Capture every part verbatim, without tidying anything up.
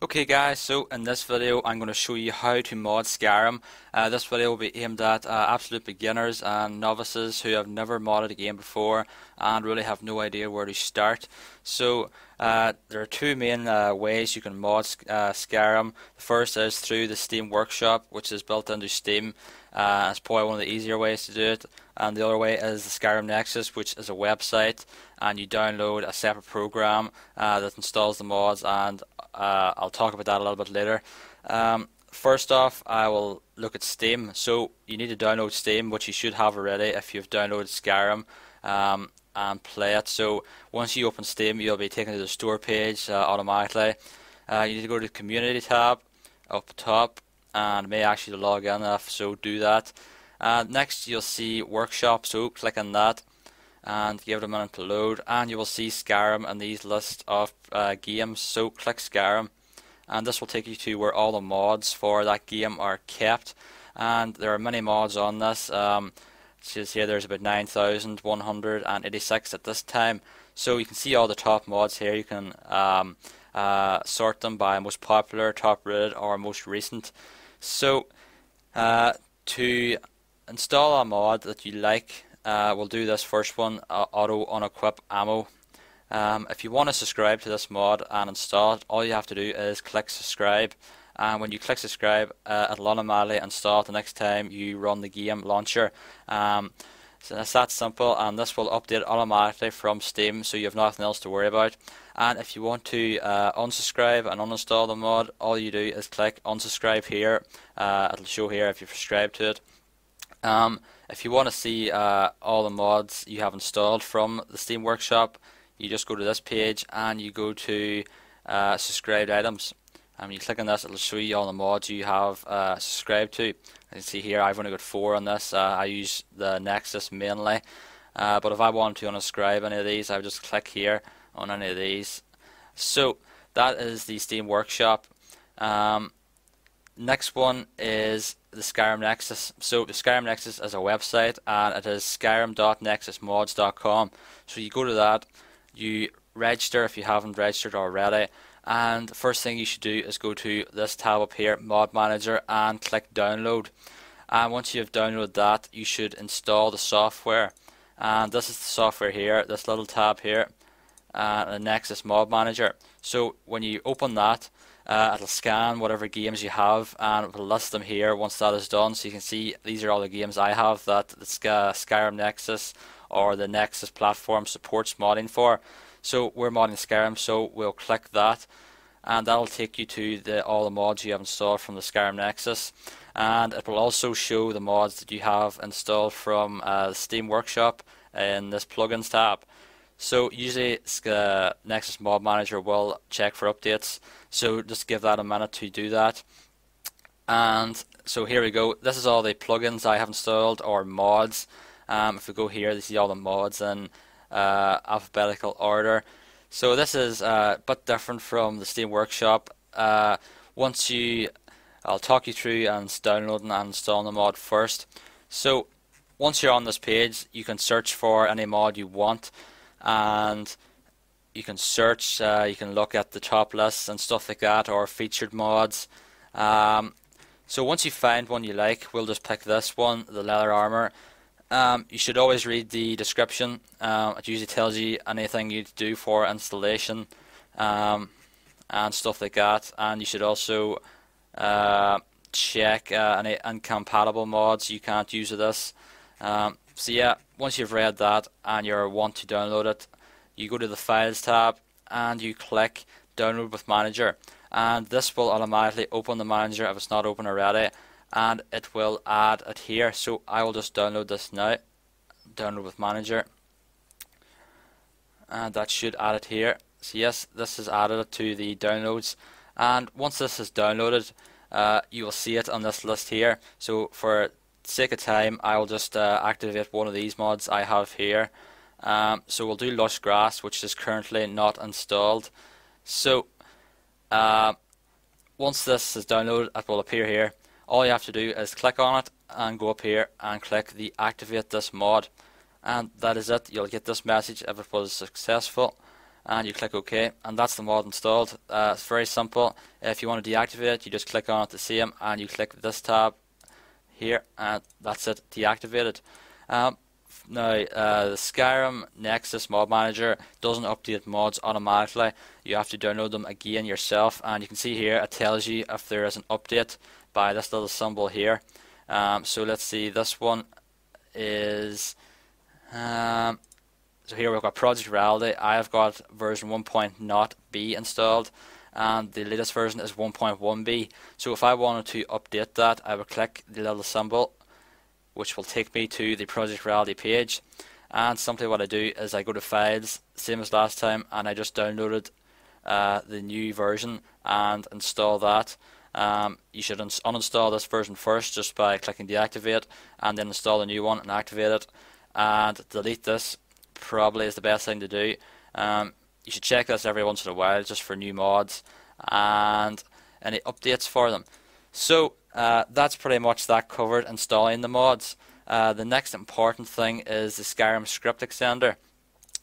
Okay guys, so in this video I'm going to show you how to mod Skyrim. Uh, this video will be aimed at uh, absolute beginners and novices who have never modded a game before and really have no idea where to start. So uh, there are two main uh, ways you can mod uh, Skyrim. The first is through the Steam Workshop, which is built into Steam. Uh, it's probably one of the easier ways to do it. And the other way is the Skyrim Nexus, which is a website, and you download a separate program uh, that installs the mods, and uh, I'll talk about that a little bit later. Um, first off, I will look at Steam. So you need to download Steam, which you should have already if you've downloaded Skyrim, um, and play it. So once you open Steam, you'll be taken to the store page uh, automatically. Uh, you need to go to the community tab up top, and it may actually log in, if so do that. Uh, next you'll see Workshop, so click on that and give it a minute to load, and you will see Skyrim in these list of uh, games, so click Skyrim, and this will take you to where all the mods for that game are kept. And there are many mods on this, um, so you see there's about nine thousand one hundred eighty-six at this time, so you can see all the top mods here. You can um, uh, sort them by most popular, top rated or most recent. So uh, to install a mod that you like, uh, we'll do this first one, uh, auto unequip ammo. Um, if you want to subscribe to this mod and install it, all you have to do is click subscribe, and when you click subscribe, uh, it'll automatically install it the next time you run the game launcher. Um, so it's that simple, and this will update automatically from Steam, so you have nothing else to worry about. And if you want to uh, unsubscribe and uninstall the mod, all you do is click unsubscribe here. Uh, it'll show here if you've subscribed to it. Um, if you want to see uh, all the mods you have installed from the Steam Workshop, you just go to this page and you go to uh, subscribed items, and when you click on this, it'll show you all the mods you have uh, subscribed to. You can see here I've only got four on this. uh, I use the Nexus mainly, uh, but if I wanted to unsubscribe any of these, I would just click here on any of these. So that is the Steam Workshop. Um, next one is the Skyrim Nexus. So the Skyrim Nexus is a website, and it is skyrim dot nexus mods dot com. So you go to that, you register if you haven't registered already, and the first thing you should do is go to this tab up here, Mod Manager, and click download. And once you have downloaded that, you should install the software, and this is the software here, this little tab here, and uh, the Nexus Mod Manager. So when you open that, Uh, it'll scan whatever games you have and it'll list them here once that is done. So you can see these are all the games I have that the uh, Skyrim Nexus or the Nexus platform supports modding for. So we're modding Skyrim, so we'll click that, and that'll take you to the all the mods you have installed from the Skyrim Nexus, and it will also show the mods that you have installed from uh, the Steam Workshop in this plugins tab. So usually uh, Nexus Mod Manager will check for updates, so just give that a minute to do that. And so here we go, this is all the plugins I have installed, or mods. Um, if we go here, you see all the mods in uh, alphabetical order. So this is uh, a bit different from the Steam Workshop. Uh, once you, I'll talk you through and downloading and installing the mod first. So once you're on this page, you can search for any mod you want, and you can search, uh, you can look at the top lists and stuff like that, or featured mods. Um, so once you find one you like, we'll just pick this one, the leather armor. Um, you should always read the description. Um, it usually tells you anything you do for installation um, and stuff like that, and you should also uh, check uh, any incompatible mods you can't use with this. Um, so yeah, once you've read that and you want to download it, you go to the Files tab and you click Download with Manager, and this will automatically open the manager if it's not open already, and it will add it here. So I will just download this now, Download with Manager, and that should add it here. So yes, this has added it to the downloads, and once this is downloaded, uh, you will see it on this list here. So for sake of time, I will just uh, activate one of these mods I have here. Um, so we'll do lush grass, which is currently not installed. So uh, once this is downloaded, it will appear here. All you have to do is click on it and go up here and click the activate this mod, and that is it. You'll get this message if it was successful, and you click OK, and that's the mod installed. Uh, it's very simple. If you want to deactivate it, you just click on it the same, and you click this tab here, and that's it, deactivated. Um, Now, uh, the Skyrim Nexus Mod Manager doesn't update mods automatically. You have to download them again yourself, and you can see here it tells you if there is an update by this little symbol here. Um, so let's see, this one is... Um, so here we've got Project Reality. I have got version one point zero B installed, and the latest version is one point one B. So if I wanted to update that, I would click the little symbol, which will take me to the Project Reality page, and simply what I do is I go to Files, same as last time, and I just downloaded uh, the new version and install that. Um, you should un uninstall this version first just by clicking deactivate, and then install the new one and activate it, and delete this probably is the best thing to do. Um, you should check this every once in a while just for new mods and any updates for them. So Uh, that's pretty much that covered installing the mods. Uh, the next important thing is the Skyrim Script Extender,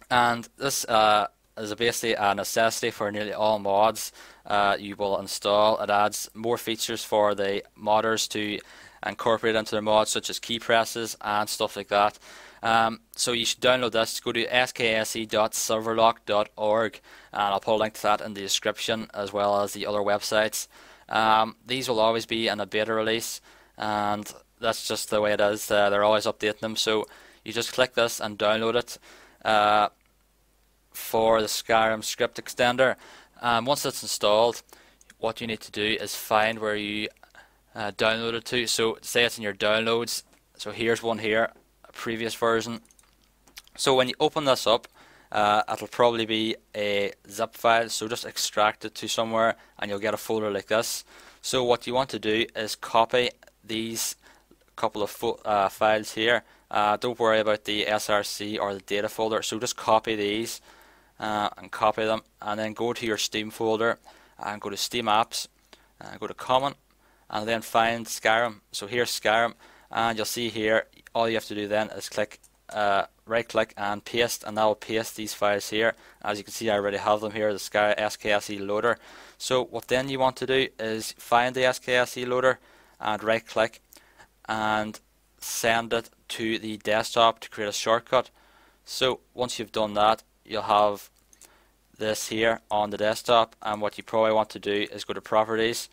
and this uh, is basically a necessity for nearly all mods uh, you will install. It adds more features for the modders to incorporate into their mods, such as key presses and stuff like that. Um, so you should download this. Go to S K S E dot silverlock dot org, and I'll put a link to that in the description, as well as the other websites. Um, these will always be in a beta release, and that's just the way it is. Uh, they're always updating them, so you just click this and download it uh, for the Skyrim Script Extender. Um, once it's installed, what you need to do is find where you uh, download it to. So say it's in your downloads, so here's one here, a previous version. So when you open this up, Uh, it'll probably be a zip file, so just extract it to somewhere and you'll get a folder like this. So what you want to do is copy these couple of fo uh, files here. Uh, don't worry about the S R C or the data folder, so just copy these uh, and copy them, and then go to your Steam folder and go to Steam Apps and go to Common, and then find Skyrim. So here's Skyrim, and you'll see here all you have to do then is click uh, right click and paste, and that will paste these files here. As you can see, I already have them here, the S K S E loader. So what then you want to do is find the S K S E loader and right click and send it to the desktop to create a shortcut. So once you've done that, you'll have this here on the desktop, and what you probably want to do is go to properties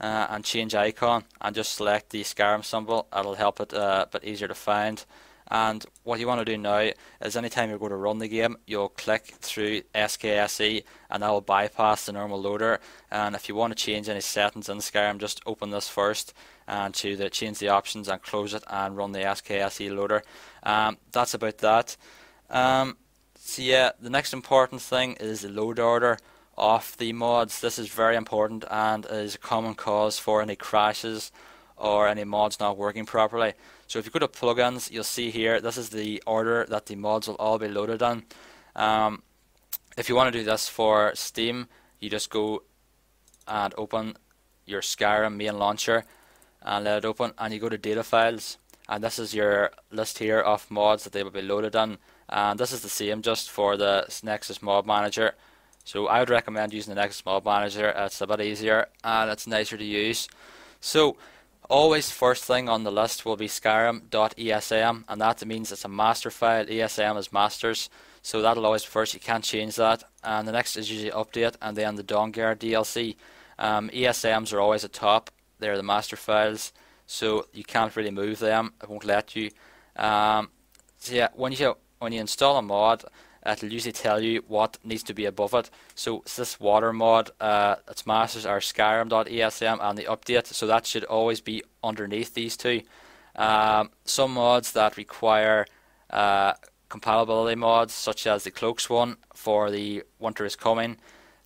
uh, and change icon and just select the Skyrim symbol. That'll help it uh, a bit easier to find. And what you want to do now is anytime you're going to run the game, you'll click through S K S E, and that will bypass the normal loader. And if you want to change any settings in Skyrim, just open this first and to the, change the options and close it and run the S K S E loader. Um, that's about that. Um, so yeah, the next important thing is the load order of the mods. This is very important and is a common cause for any crashes or any mods not working properly. So if you go to plugins, you'll see here this is the order that the mods will all be loaded in. Um, if you want to do this for Steam, you just go and open your Skyrim main launcher and let it open, and you go to data files, and this is your list here of mods that they will be loaded in, and this is the same just for the Nexus Mod Manager. So I would recommend using the Nexus Mod Manager. It's a bit easier and it's nicer to use. So always first thing on the list will be Skyrim dot E S M, and that means it's a master file. E S M is masters, so that'll always be first. You can't change that. And the next is usually update, and then the Dongar D L C. Um, E S Ms are always at top. They're the master files, so you can't really move them. It won't let you. Um, so yeah, when you when you install a mod, it'll usually tell you what needs to be above it. So it's this water mod, uh, its masters are Skyrim dot E S M and the update, so that should always be underneath these two. Um, some mods that require uh, compatibility mods, such as the Cloaks one for the Winter is Coming.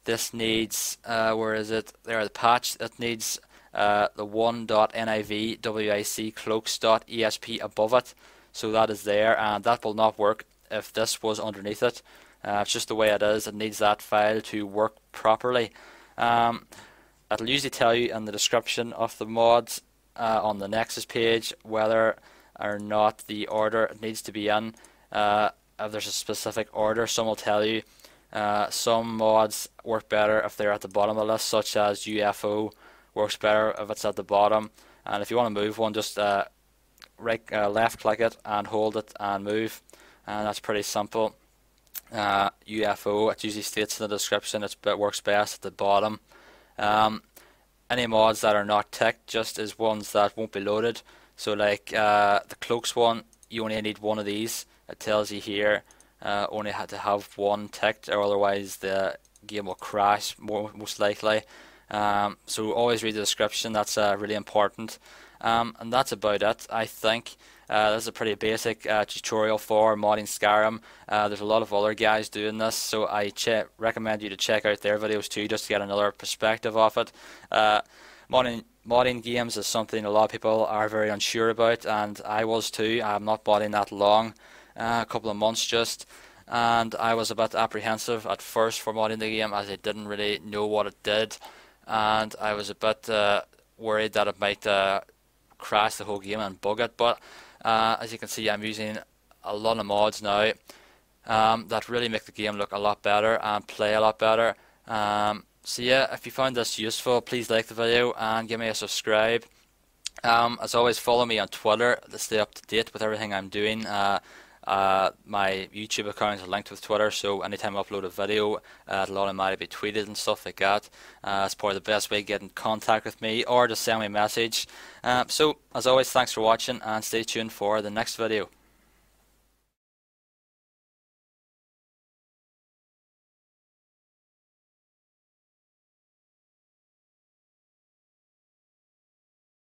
This needs, uh, where is it? There, the patch that needs uh, the one dot N I V W I C cloaks dot E S P above it. So that is there, and that will not work if this was underneath it. Uh, it's just the way it is. It needs that file to work properly. Um, it'll usually tell you in the description of the mods uh, on the Nexus page whether or not the order it needs to be in. Uh, if there's a specific order, some will tell you Uh, some mods work better if they're at the bottom of the list, such as U F O works better if it's at the bottom. And if you want to move one, just uh, right, uh, left click it and hold it and move, and that's pretty simple. Uh, U F O, it usually states in the description, it's, it works best at the bottom. Um, any mods that are not ticked just is ones that won't be loaded. So like uh, the cloaks one, you only need one of these. It tells you here uh, only had to have one ticked, or otherwise the game will crash more, most likely. Um, so always read the description, that's uh, really important. Um, and that's about it, I think. Uh, this is a pretty basic uh, tutorial for modding Skyrim. Uh, there's a lot of other guys doing this, so I ch recommend you to check out their videos too, just to get another perspective of it. Uh, modding, modding games is something a lot of people are very unsure about, and I was too. I'm not modding that long, uh, a couple of months just. And I was a bit apprehensive at first for modding the game, as I didn't really know what it did. And I was a bit uh, worried that it might uh, crash the whole game and bug it, but uh, as you can see, I'm using a lot of mods now um, that really make the game look a lot better and play a lot better. Um, so yeah, if you found this useful, please like the video and give me a subscribe. Um, as always, follow me on Twitter to stay up to date with everything I'm doing. Uh, uh, my YouTube account is linked with Twitter, so anytime I upload a video, uh, it'll automatically be tweeted and stuff like that. Uh, it's probably the best way to get in contact with me, or just send me a message. Uh, so, as always, thanks for watching, and stay tuned for the next video.